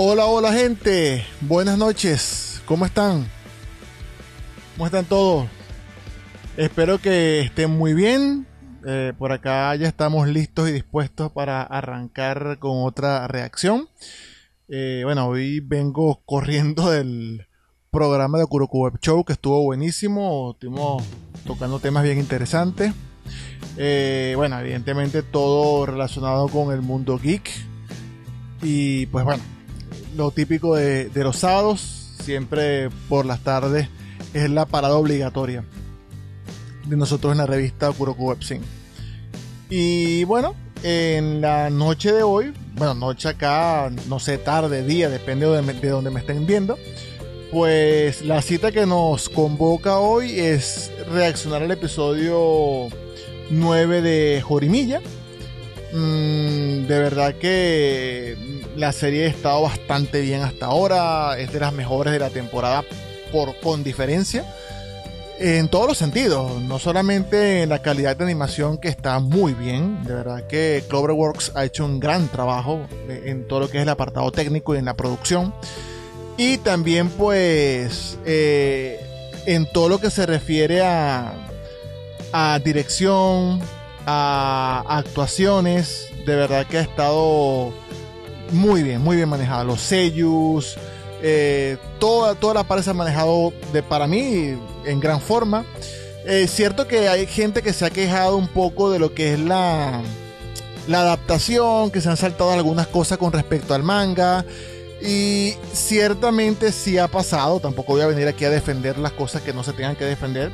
Hola, hola gente, buenas noches, ¿cómo están? ¿Cómo están todos? Espero que estén muy bien. Por acá ya estamos listos y dispuestos para arrancar con otra reacción. Bueno, hoy vengo corriendo del programa de Kuroko Web Show, que estuvo buenísimo, estuvimos tocando temas bien interesantes. Bueno, evidentemente todo relacionado con el mundo geek. Y pues bueno, lo típico de los sábados, siempre por las tardes, es la parada obligatoria de nosotros en la revista Kuroko WebSync. Y bueno, en la noche de hoy, bueno, noche acá, no sé, tarde, día, depende de donde me estén viendo, pues la cita que nos convoca hoy es reaccionar al episodio 9 de Horimiya. De verdad que la serie ha estado bastante bien hasta ahora, es de las mejores de la temporada con diferencia, en todos los sentidos, no solamente en la calidad de animación, que está muy bien. De verdad que Cloverworks ha hecho un gran trabajo en todo lo que es el apartado técnico y en la producción, y también pues en todo lo que se refiere a dirección, a actuaciones. De verdad que ha estado muy bien manejada. Los seiyus, toda la parte se ha manejado para mí en gran forma. Es cierto que hay gente que se ha quejado un poco de lo que es la adaptación, que se han saltado algunas cosas con respecto al manga, y ciertamente sí ha pasado. Tampoco voy a venir aquí a defender las cosas que no se tengan que defender.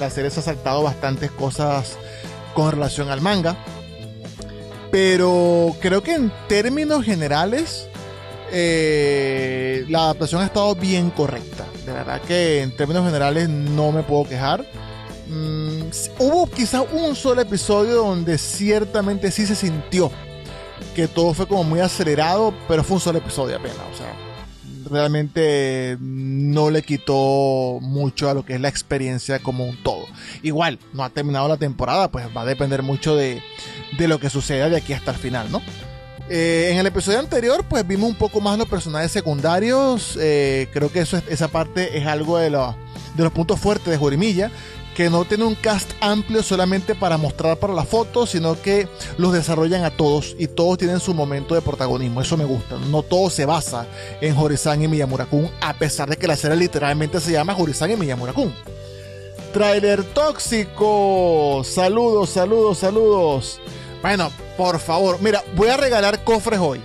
La serie se ha saltado bastantes cosas con relación al manga, pero creo que en términos generales la adaptación ha estado bien correcta. De verdad que en términos generales no me puedo quejar. Hubo quizás un solo episodio donde ciertamente sí se sintió que todo fue como muy acelerado, pero fue un solo episodio apenas. O sea, realmente no le quitó mucho a lo que es la experiencia como un todo. Igual, no ha terminado la temporada, pues va a depender mucho de lo que suceda de aquí hasta el final, ¿no? En el episodio anterior, pues vimos un poco más los personajes secundarios. Creo que esa parte es algo de los puntos fuertes de Horimiya, que no tiene un cast amplio solamente para mostrar para la foto, sino que los desarrollan a todos y todos tienen su momento de protagonismo. Eso me gusta. No todo se basa en Hori-san y Miyamura-kun, a pesar de que la serie literalmente se llama Hori-san y Miyamura-kun. Trailer tóxico. Saludos. Bueno, por favor, mira, voy a regalar cofres hoy.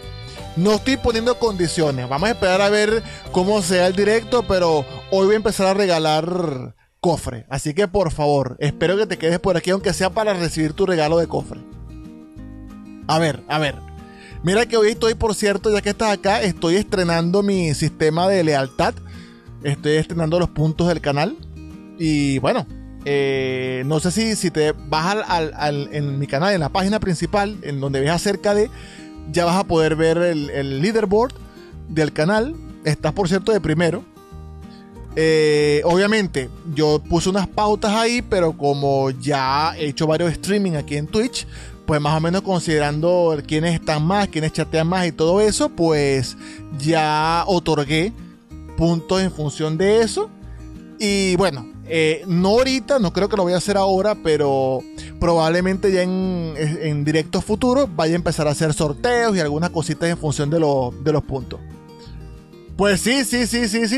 No estoy poniendo condiciones. Vamos a esperar a ver cómo sea el directo, pero hoy voy a empezar a regalar cofre, así que por favor, espero que te quedes por aquí, aunque sea para recibir tu regalo de cofre. A ver, mira que hoy estoy, por cierto, ya que estás acá, estoy estrenando mi sistema de lealtad, estoy estrenando los puntos del canal. Y bueno, no sé si te vas en mi canal, en la página principal, en donde ves acerca de, ya vas a poder ver el leaderboard del canal. Estás, por cierto, de primero. Obviamente yo puse unas pautas ahí, pero como ya he hecho varios streaming aquí en Twitch, pues más o menos considerando quiénes están más, quiénes chatean más y todo eso, pues ya otorgué puntos en función de eso. Y bueno, no ahorita, no creo que lo voy a hacer ahora, pero probablemente ya en directos futuros vaya a empezar a hacer sorteos y algunas cositas en función de los puntos. Pues sí,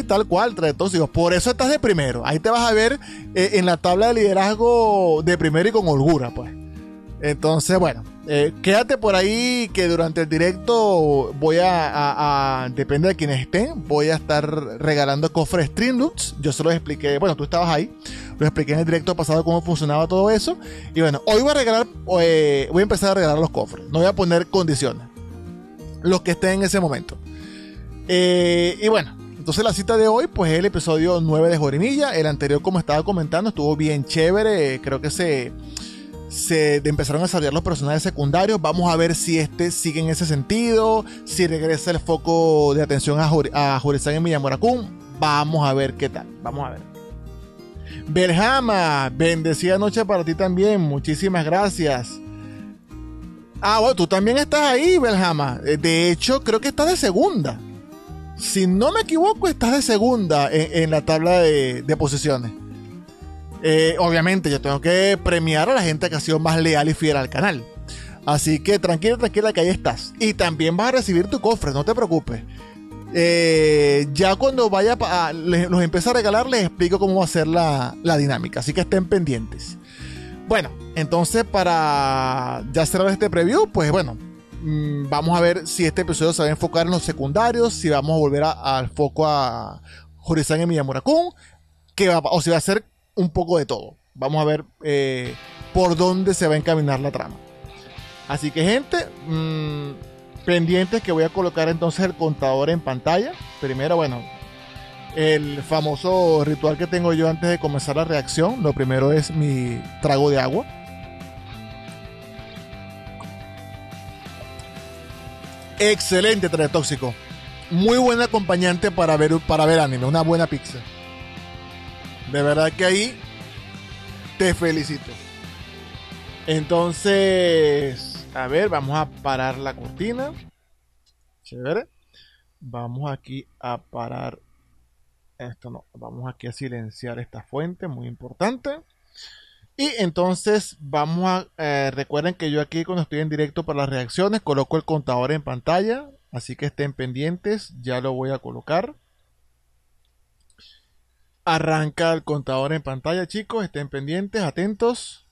tal cual, trae tóxicos. Por eso estás de primero. Ahí te vas a ver en la tabla de liderazgo de primero y con holgura, pues. Entonces, bueno, quédate por ahí, que durante el directo voy depende de quienes estén, voy a estar regalando cofres Streamlabs. Yo se los expliqué, bueno, tú estabas ahí, lo expliqué en el directo pasado cómo funcionaba todo eso. Y bueno, hoy voy a empezar a regalar los cofres. No voy a poner condiciones, los que estén en ese momento. Y bueno, entonces la cita de hoy pues es el episodio 9 de Horimiya. El anterior, como estaba comentando, estuvo bien chévere. Creo que se empezaron a desarrollar los personajes secundarios. Vamos a ver si este sigue en ese sentido, si regresa el foco de atención a Hori-san y Miyamura-kun. Vamos a ver qué tal, vamos a ver. Berjama, bendecida noche para ti también, muchísimas gracias. Ah, bueno, tú también estás ahí, Berjama. De hecho, creo que estás de segunda. si no me equivoco, estás de segunda en la tabla de posiciones. Obviamente yo tengo que premiar a la gente que ha sido más leal y fiel al canal. Así que tranquila, tranquila, que ahí estás. Y también vas a recibir tu cofre, no te preocupes. Ya cuando vaya los empiece a regalar, les explico cómo va a ser la dinámica. Así que estén pendientes. Bueno, entonces para ya cerrar este preview, pues bueno, vamos a ver si este episodio se va a enfocar en los secundarios, si vamos a volver al foco a Horizan y Miyamura-kun, o si va a ser un poco de todo. Vamos a ver por dónde se va a encaminar la trama. Así que, gente, pendientes, que voy a colocar entonces el contador en pantalla. Primero, bueno, el famoso ritual que tengo yo antes de comenzar la reacción. Lo primero es mi trago de agua. Excelente teletóxico. Muy buen acompañante para ver anime. Una buena pizza. De verdad que ahí te felicito. Entonces, a ver, vamos a parar la cortina. Chévere. Vamos aquí a parar. Esto no. Vamos aquí a silenciar esta fuente. Muy importante. Y entonces vamos a... recuerden que yo aquí, cuando estoy en directo para las reacciones, coloco el contador en pantalla. Así que estén pendientes. Ya lo voy a colocar. Arranca el contador en pantalla, chicos. Estén pendientes, atentos.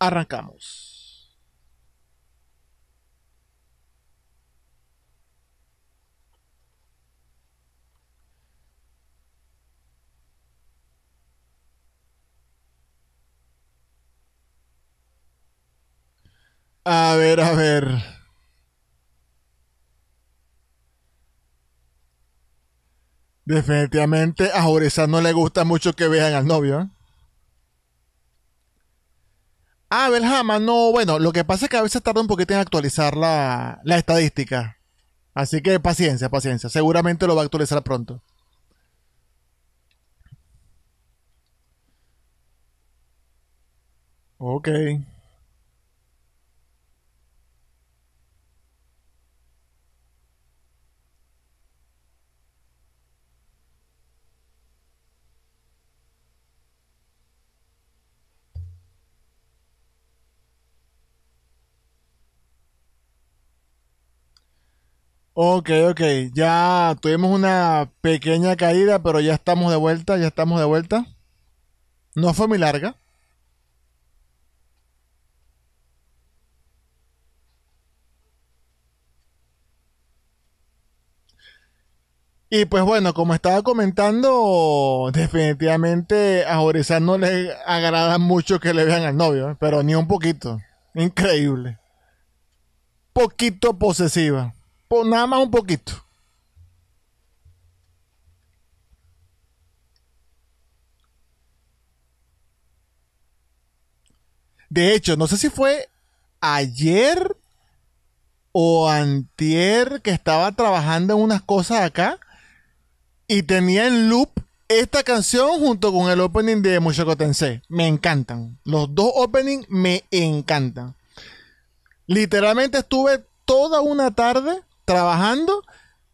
Arrancamos. A ver, a ver. Definitivamente a Horesa no le gusta mucho que vean al novio, ¿eh? Ah, Belhama, no, bueno, lo que pasa es que a veces tarda un poquito en actualizar la estadística. Así que paciencia, paciencia. Seguramente lo va a actualizar pronto. Ok. Ok, ya tuvimos una pequeña caída, pero ya estamos de vuelta, ya estamos de vuelta. No fue muy larga. Y pues bueno, como estaba comentando, definitivamente a Horizon no le agrada mucho que le vean al novio, pero ni un poquito. Increíble. Poquito posesiva. Nada más un poquito. De hecho, no sé si fue ayer o antier que estaba trabajando en unas cosas acá y tenía en loop esta canción junto con el opening de Mushoku Tensei. Me encantan. Los dos openings me encantan. Literalmente estuve toda una tarde trabajando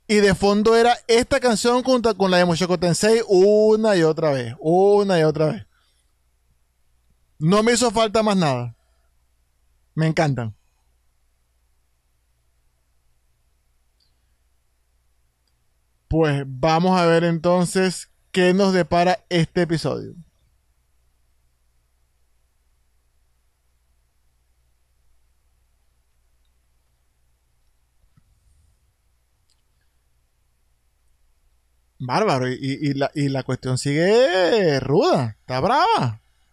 y de fondo era esta canción junto con la de Mushoku Tensei una y otra vez, una y otra vez. No me hizo falta más nada. Me encantan. Pues vamos a ver entonces qué nos depara este episodio. Bárbaro, y la cuestión sigue ruda. Está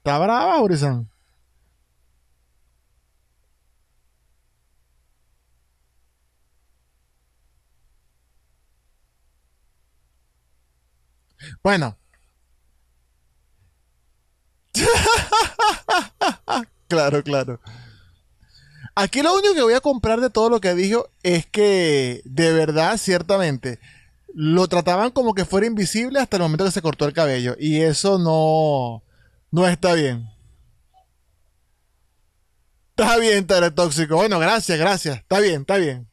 brava, Horizon. Bueno. Claro, claro. Aquí lo único que voy a comprar de todo lo que dijo es que, de verdad, ciertamente, lo trataban como que fuera invisible hasta el momento que se cortó el cabello. Y eso no está bien. Está bien, Teletóxico. Bueno, gracias, gracias. Está bien, está bien.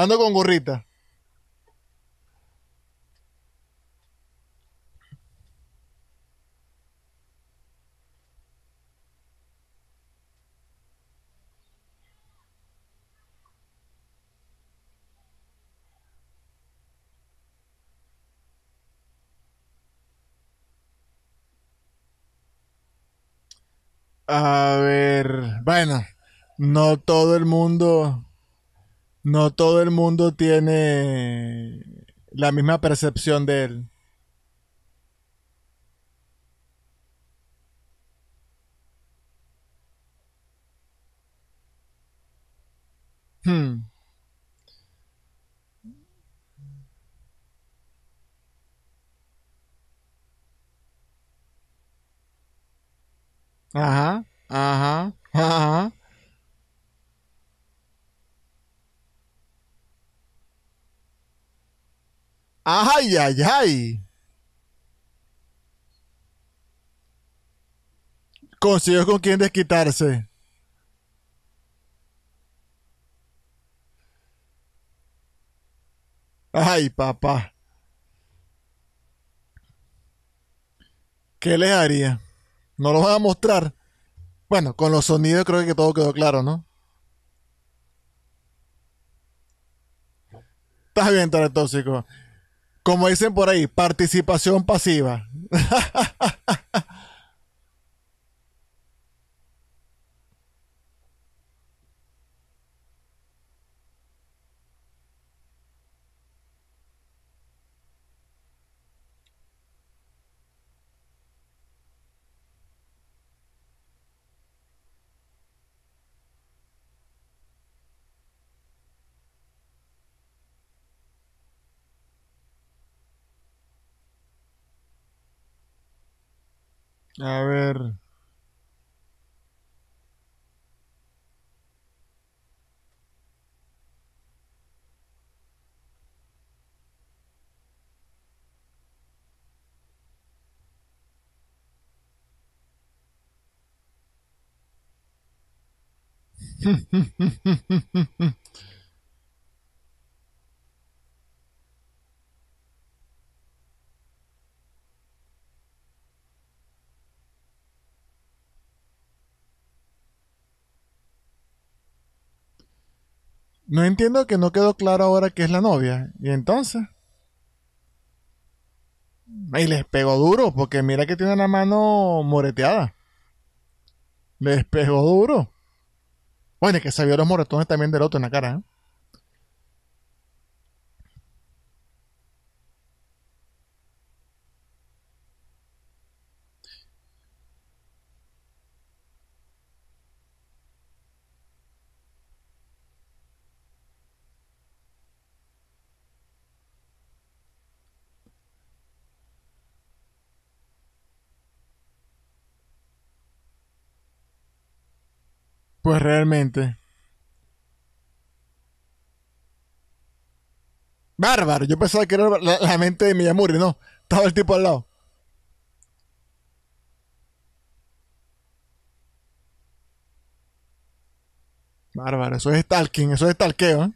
Ando con gorrita. A ver, bueno, no todo el mundo tiene la misma percepción de él. Ajá. ¡Ay, ay, ay! Consiguió con quién desquitarse. ¡Ay, papá! ¿Qué les haría? ¿No los van a mostrar? Bueno, con los sonidos creo que todo quedó claro, ¿no? Estás bien, Taratóxico. Como dicen por ahí, participación pasiva. A ver. No entiendo que no quedó claro ahora que es la novia. ¿Y entonces? Y les pegó duro, porque mira que tiene la mano moreteada. Les pegó duro. Bueno, es que se vio los moretones también del otro en la cara, ¿eh? Pues realmente. Bárbaro, yo pensaba que era la mente de Miyamura, no, estaba el tipo al lado. Bárbaro, eso es stalking, eso es stalkeo, ¿eh?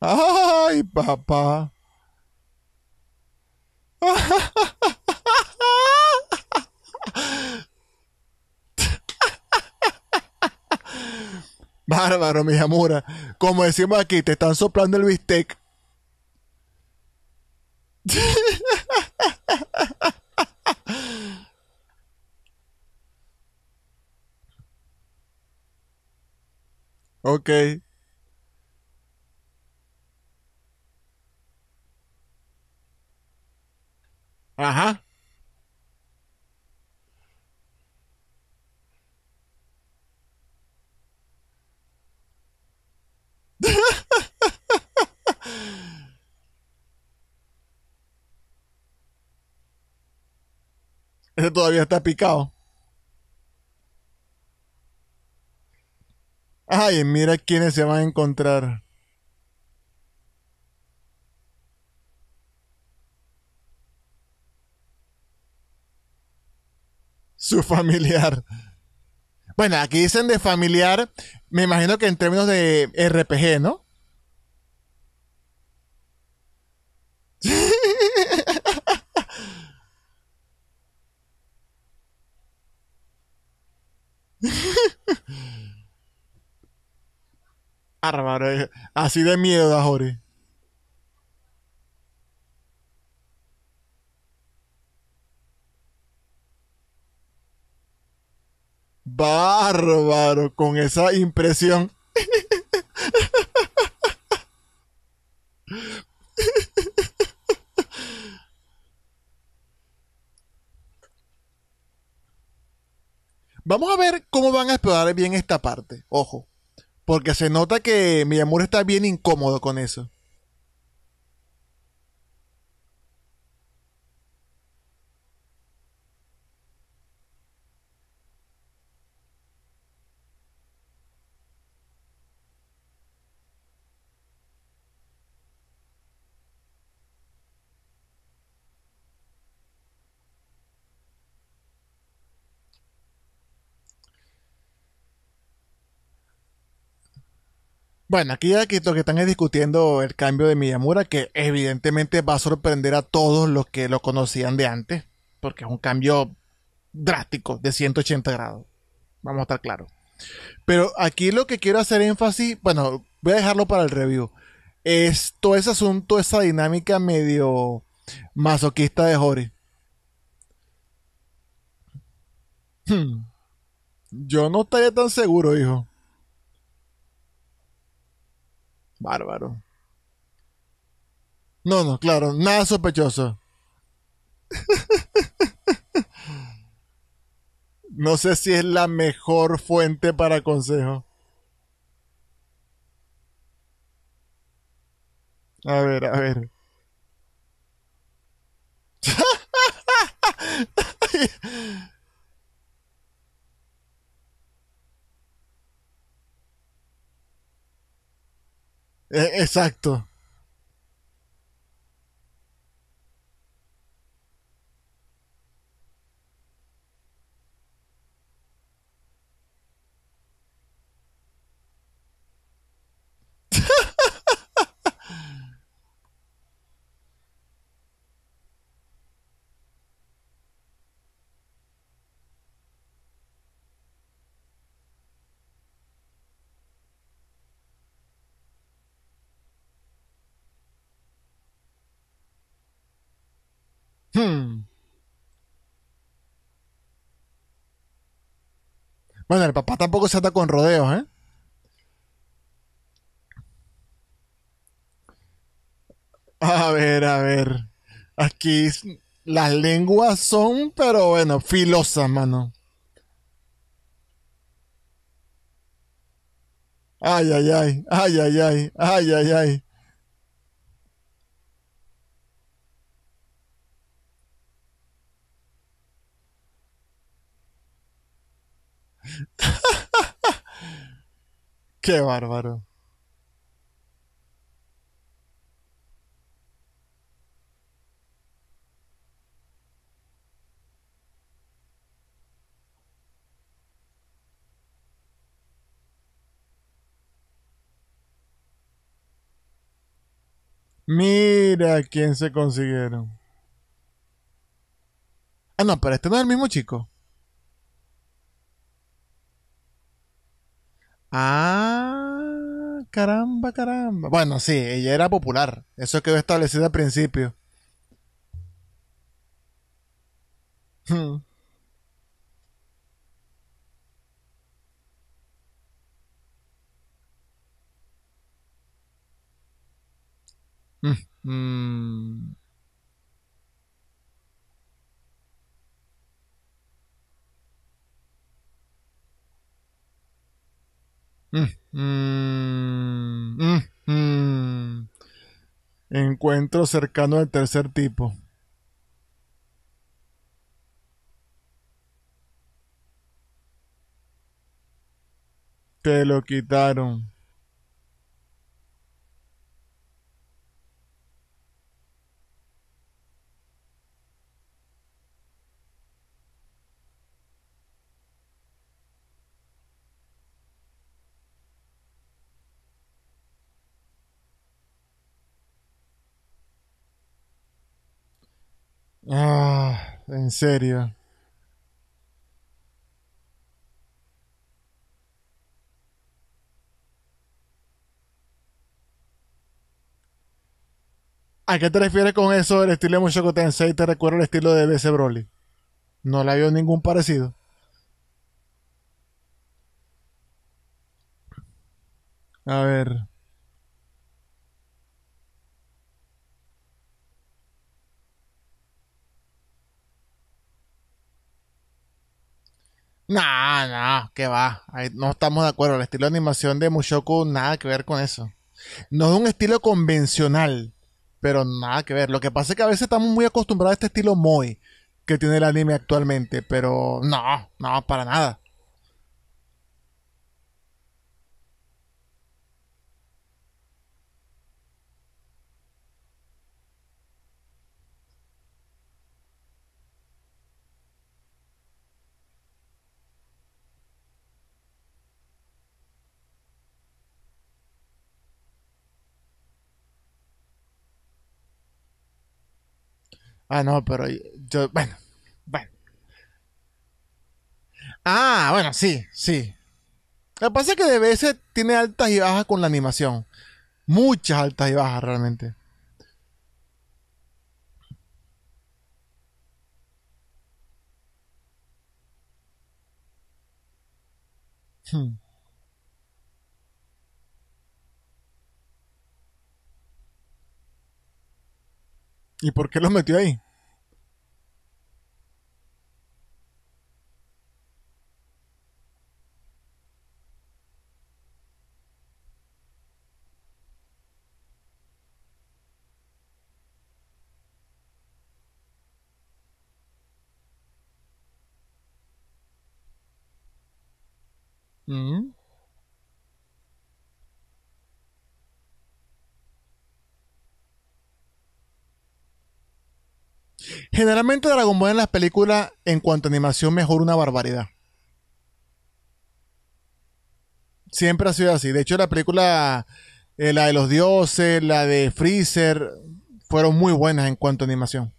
Ay, papá. Bárbaro, Miyamura. Como decimos aquí, te están soplando el bistec. Ok. Ajá. Ese todavía está picado. Ay, mira quiénes se van a encontrar. su familiar. Bueno, aquí dicen de familiar, me imagino que en términos de RPG, ¿no? Bárbaro, así de miedo, Jori. Bárbaro, con esa impresión. Vamos a ver cómo van a explorar bien esta parte, ojo, porque se nota que Miyamura está bien incómodo con eso. Bueno, aquí lo que están es discutiendo el cambio de Miyamura, que evidentemente va a sorprender a todos los que lo conocían de antes, porque es un cambio drástico de 180 grados, vamos a estar claros. Pero aquí lo que quiero hacer énfasis, bueno, voy a dejarlo para el review, es todo ese asunto, esa dinámica medio masoquista de Hori. Yo no estaría tan seguro, hijo. Bárbaro. No, no, claro, nada sospechoso. No sé si es la mejor fuente para consejo. A ver, a ver. Exacto. Bueno, el papá tampoco se ata con rodeos, ¿eh? A ver, a ver. Aquí las lenguas son, pero bueno, filosas, mano. Ay, ay, ay, ay, ay, ay, ay, ay, ay. Qué bárbaro. Mira quién se consiguieron. Ah, no, pero este no es el mismo chico. Ah, caramba, caramba. Bueno, sí, ella era popular. Eso quedó establecido al principio. Encuentro cercano al tercer tipo. Te lo quitaron. en serio. ¿A qué te refieres con eso del estilo de Mushoku Tensei? Te recuerdo el estilo de BC Broly. No le veo ningún parecido. A ver. Nah, que va. Ahí no estamos de acuerdo. El estilo de animación de Mushoku, nada que ver con eso. No es un estilo convencional, pero nada que ver. Lo que pasa es que a veces estamos muy acostumbrados a este estilo moe que tiene el anime actualmente, pero no, para nada. Ah, no, pero yo, bueno. Ah, bueno, sí. Lo que pasa es que de veces tiene altas y bajas con la animación. Muchas altas y bajas realmente. Hmm. ¿Y por qué los metió ahí? ¿Mm? Generalmente Dragon Ball en las películas en cuanto a animación mejora una barbaridad. Siempre ha sido así. De hecho la película, la de los dioses, la de Freezer, fueron muy buenas en cuanto a animación.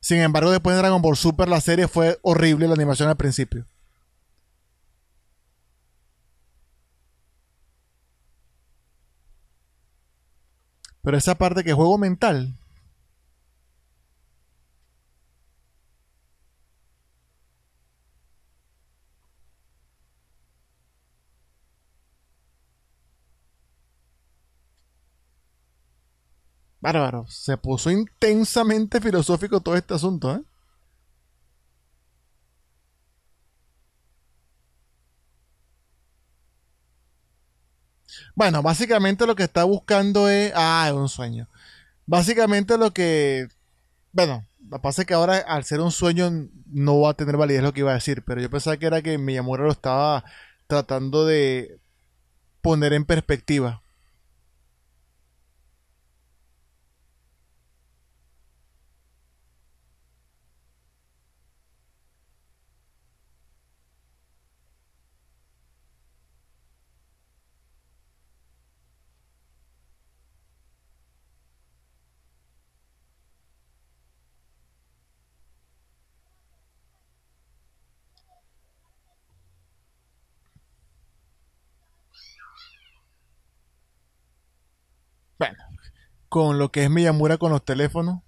Sin embargo después de Dragon Ball Super la serie fue horrible la animación al principio. Pero esa parte que juego mental. Bárbaro, se puso intensamente filosófico todo este asunto, ¿eh? Bueno, básicamente lo que está buscando es... Ah, es un sueño. Básicamente lo que... Bueno, lo que pasa es que ahora al ser un sueño no va a tener validez lo que iba a decir, pero yo pensaba que era que Miyamura lo estaba tratando de poner en perspectiva. Bueno, con lo que es Miyamura con los teléfonos.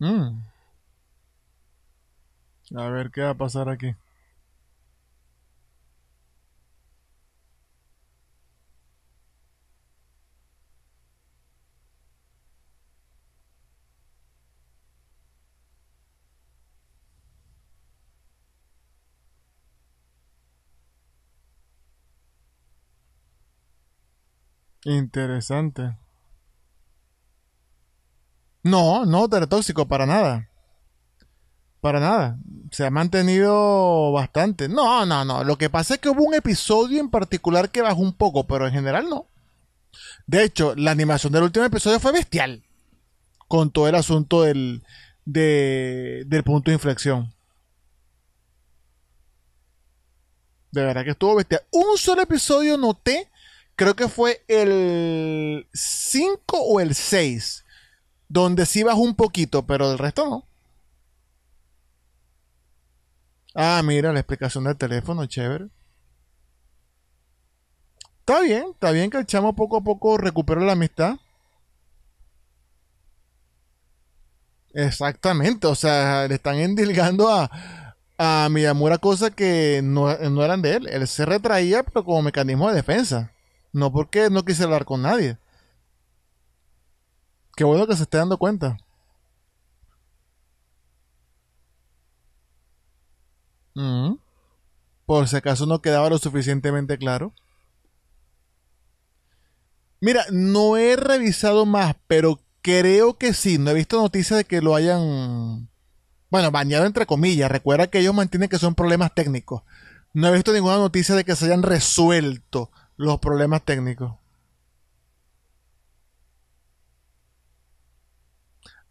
Mm. A ver qué va a pasar aquí. Interesante. No, tóxico para nada. Para nada. Se ha mantenido bastante. No. Lo que pasa es que hubo un episodio en particular que bajó un poco, pero en general no. De hecho, la animación del último episodio fue bestial. Con todo el asunto del punto de inflexión. De verdad que estuvo bestial. Un solo episodio noté, creo que fue el 5 o el 6, donde sí bajó un poquito, pero el resto no. Ah, mira, la explicación del teléfono, chévere. Está bien que el chamo poco a poco recupere la amistad. Exactamente, o sea, le están endilgando a Miyamura cosas que no eran de él. Él se retraía, pero como mecanismo de defensa. No porque no quise hablar con nadie. Qué bueno que se esté dando cuenta. Mm. Por si acaso no quedaba lo suficientemente claro. Mira, no he revisado más, pero creo que sí. No he visto noticias de que lo hayan, bueno, bañado entre comillas. Recuerda que ellos mantienen que son problemas técnicos. No he visto ninguna noticia de que se hayan resuelto los problemas técnicos.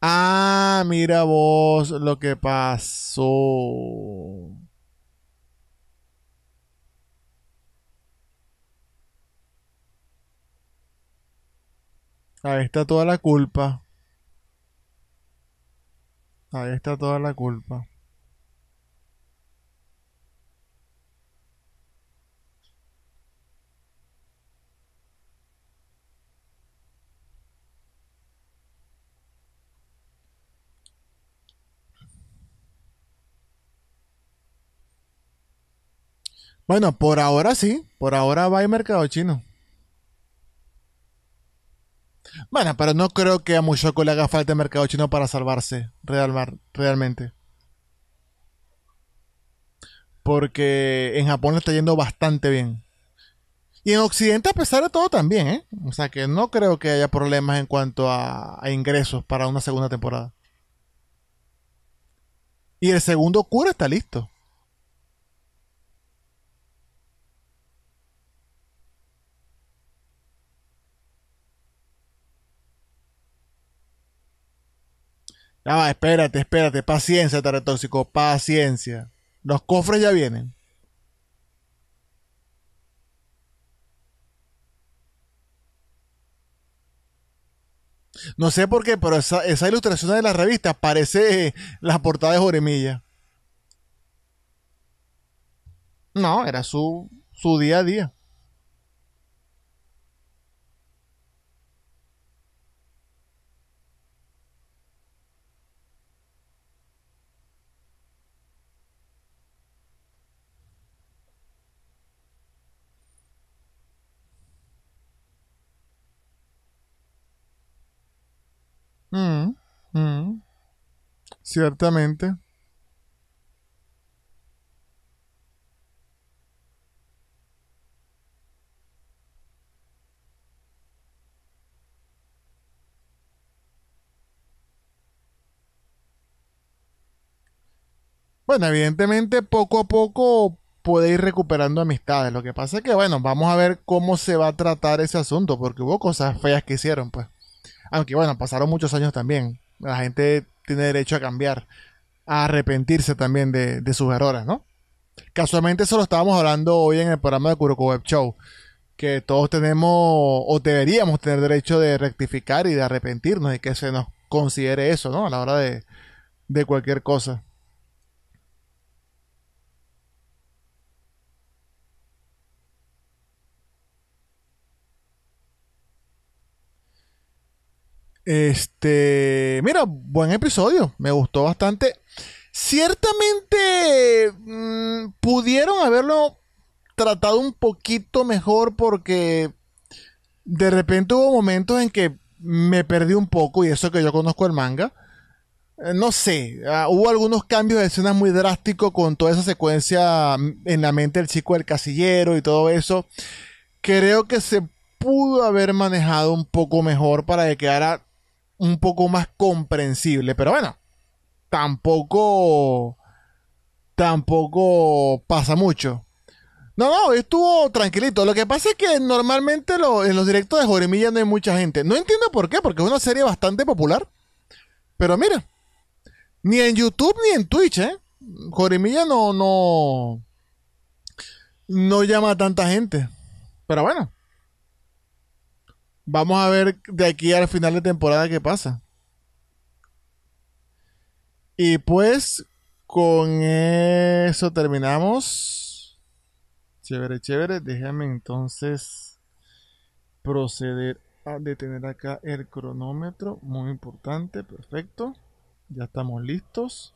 Ah, mira vos lo que pasó. Ahí está toda la culpa. Ahí está toda la culpa. Bueno, por ahora sí. Por ahora va el mercado chino. Bueno, pero no creo que a Mushoku le haga falta el mercado chino para salvarse realmente. Porque en Japón le está yendo bastante bien. Y en Occidente a pesar de todo también, ¿eh? O sea que no creo que haya problemas en cuanto a ingresos para una segunda temporada. Y el segundo cura está listo. Ya va, espérate, espérate. Paciencia, Taratóxico, paciencia. Los cofres ya vienen. No sé por qué, pero esa ilustración de la revista parece la portada de Horimiya. No, era su día a día. Ciertamente. Bueno, evidentemente poco a poco puede ir recuperando amistades. Lo que pasa es que, bueno, vamos a ver cómo se va a tratar ese asunto, porque hubo cosas feas que hicieron, pues. Aunque bueno, pasaron muchos años también. La gente tiene derecho a cambiar, a arrepentirse también de sus errores, ¿no? Casualmente eso lo estábamos hablando hoy en el programa de Kuroko Web Show, que todos tenemos o deberíamos tener derecho de rectificar y de arrepentirnos y que se nos considere eso, ¿no? A la hora de cualquier cosa. Mira, buen episodio, me gustó bastante. Ciertamente pudieron haberlo tratado un poquito mejor porque de repente hubo momentos en que me perdí un poco, y eso que yo conozco el manga. No sé, hubo algunos cambios de escenas muy drásticos con toda esa secuencia en la mente del chico del casillero y todo eso. Creo que se pudo haber manejado un poco mejor para que quedara un poco más comprensible, pero bueno, tampoco pasa mucho. No, estuvo tranquilito. Lo que pasa es que normalmente en los directos de Horimiya no hay mucha gente. No entiendo por qué, porque es una serie bastante popular. Pero mira, ni en YouTube ni en Twitch, ¿eh? Horimiya no llama a tanta gente. Pero bueno, vamos a ver de aquí al final de temporada qué pasa. Y pues con eso terminamos. Chévere, chévere. Déjame entonces proceder a detener acá el cronómetro. Muy importante, perfecto. Ya estamos listos.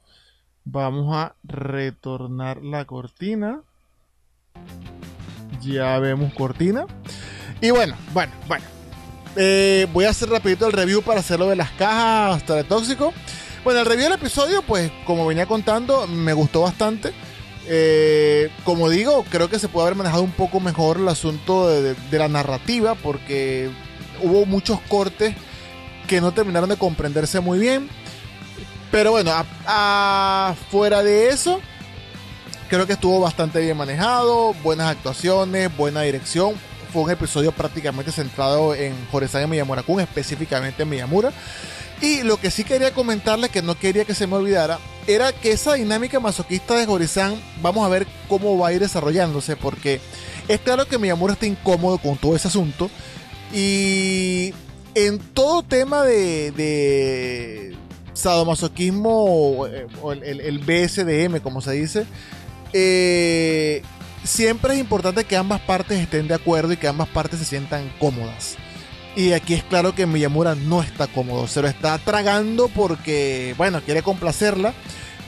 Vamos a retornar la cortina. Ya vemos cortina. Y bueno. Voy a hacer rapidito el review para hacerlo de las cajas hasta el tóxico. Bueno, el review del episodio, pues, como venía contando, me gustó bastante. Como digo, creo que se puede haber manejado un poco mejor el asunto de la narrativa, porque hubo muchos cortes que no terminaron de comprenderse muy bien. Pero bueno, fuera de eso, creo que estuvo bastante bien manejado, buenas actuaciones, buena dirección. Fue un episodio prácticamente centrado en Horizon y Miyamura-kun, específicamente en Miyamura. Y lo que sí quería comentarles, que no quería que se me olvidara, era que esa dinámica masoquista de Horizon, vamos a ver cómo va a ir desarrollándose, porque es claro que Miyamura está incómodo con todo ese asunto. Y en todo tema de sadomasoquismo, o el BSDM, como se dice, siempre es importante que ambas partes estén de acuerdo y que ambas partes se sientan cómodas. Y aquí es claro que Miyamura no está cómodo, se lo está tragando porque, bueno, quiere complacerla,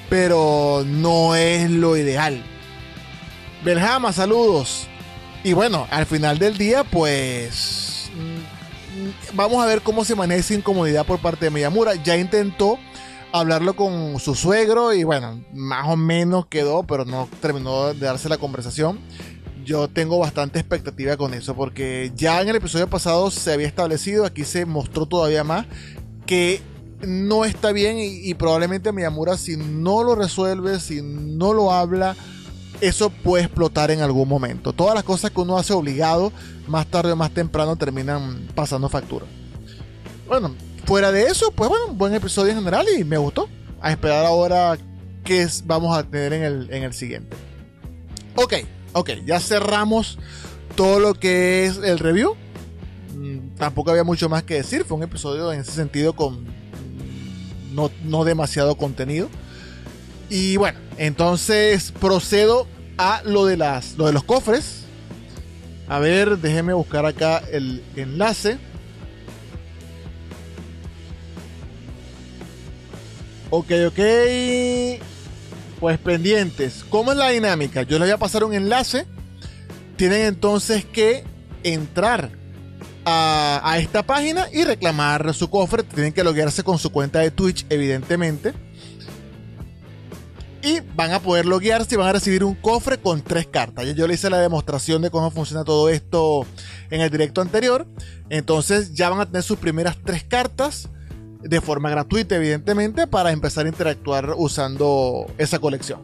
pero no es lo ideal. Benjama, saludos. Y bueno, al final del día, pues, vamos a ver cómo se maneja esa incomodidad por parte de Miyamura. Ya intentó hablarlo con su suegro y bueno, más o menos quedó, pero no terminó de darse la conversación. Yo tengo bastante expectativa con eso, porque ya en el episodio pasado se había establecido, aquí se mostró todavía más, que no está bien y probablemente Miyamura, si no lo resuelve, si no lo habla, eso puede explotar en algún momento. Todas las cosas que uno hace obligado, más tarde o más temprano terminan pasando factura. Bueno, fuera de eso, pues bueno, buen episodio en general y me gustó. A esperar ahora qué vamos a tener en el siguiente. Ok, ya cerramos todo lo que es el review. Tampoco había mucho más que decir. Fue un episodio en ese sentido con no demasiado contenido. Y bueno, entonces procedo a lo de los cofres. A ver, déjeme buscar acá el enlace. Ok. Pues pendientes, ¿cómo es la dinámica? Yo les voy a pasar un enlace. Tienen entonces que entrar a esta página y reclamar su cofre. Tienen que loguearse con su cuenta de Twitch, evidentemente. Y van a poder loguearse y van a recibir un cofre con 3 cartas. Yo le hice la demostración de cómo funciona todo esto en el directo anterior. Entonces ya van a tener sus primeras 3 cartas. De forma gratuita, evidentemente, para empezar a interactuar usando esa colección.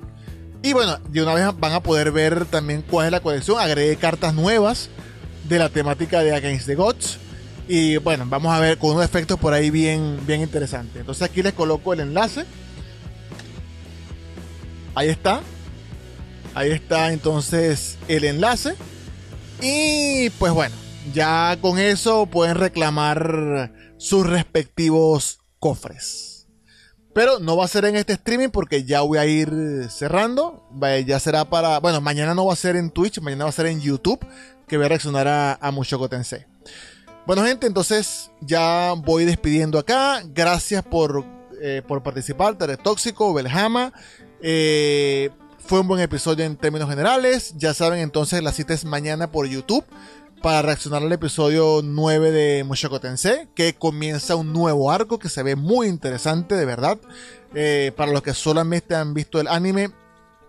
Y bueno, de una vez van a poder ver también cuál es la colección. Agregué cartas nuevas de la temática de Against the Gods. Y bueno, vamos a ver con unos efectos por ahí bien interesantes. Entonces aquí les coloco el enlace. Ahí está entonces el enlace. Y pues bueno, ya con eso pueden reclamar sus respectivos cofres. Pero no va a ser en este streaming porque ya voy a ir cerrando. Ya será para... Bueno, mañana no va a ser en Twitch, mañana va a ser en YouTube, que voy a reaccionar a Mushoku Tensei. Bueno, gente, entonces ya voy despidiendo acá. Gracias por participar, Teretóxico, Belhama. Fue un buen episodio en términos generales. Ya saben, entonces la cita es mañana por YouTube para reaccionar al episodio 9 de Mushoku Tensei, que comienza un nuevo arco que se ve muy interesante, de verdad. Para los que solamente han visto el anime,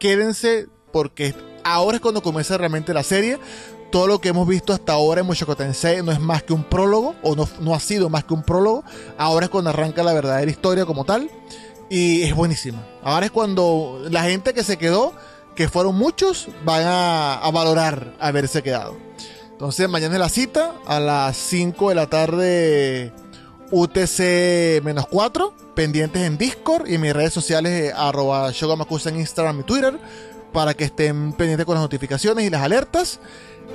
quédense, porque ahora es cuando comienza realmente la serie. Todo lo que hemos visto hasta ahora en Mushoku Tensei no es más que un prólogo, o no ha sido más que un prólogo. Ahora es cuando arranca la verdadera historia como tal, y es buenísima. Ahora es cuando la gente que se quedó que fueron muchos, van a valorar haberse quedado. Entonces mañana es la cita a las 5 de la tarde UTC-4, pendientes en Discord y en mis redes sociales, @shogamakusa en Instagram y Twitter, para que estén pendientes con las notificaciones y las alertas.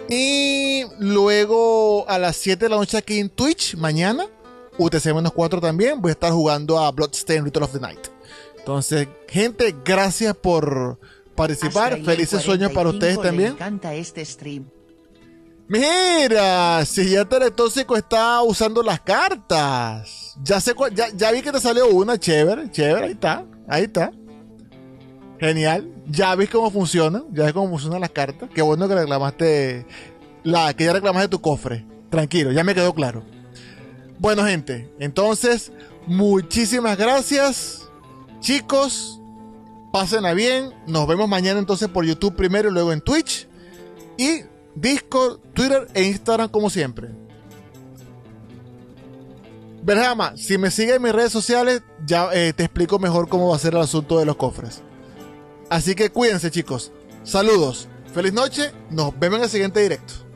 Y luego a las 7 de la noche aquí en Twitch, mañana, UTC-4 también, voy a estar jugando a Bloodstained Ritual of the Night. Entonces, gente, gracias por participar. Felices sueños para ustedes también. Me encanta este stream. Mira, si ya Teletóxico está usando las cartas. Ya sé cuál, ya vi que te salió una, chévere, chévere, ahí está, ahí está. Genial, ya ves cómo funciona, ya ves cómo funcionan las cartas. Qué bueno que reclamaste, que ya reclamaste tu cofre. Tranquilo, ya me quedó claro. Bueno, gente, entonces, muchísimas gracias, chicos, pásenla bien. Nos vemos mañana entonces por YouTube primero y luego en Twitch. Y Discord, Twitter e Instagram como siempre. Berjama, si me sigues en mis redes sociales, ya te explico mejor cómo va a ser el asunto de los cofres. Así que cuídense, chicos. Saludos. Feliz noche. Nos vemos en el siguiente directo.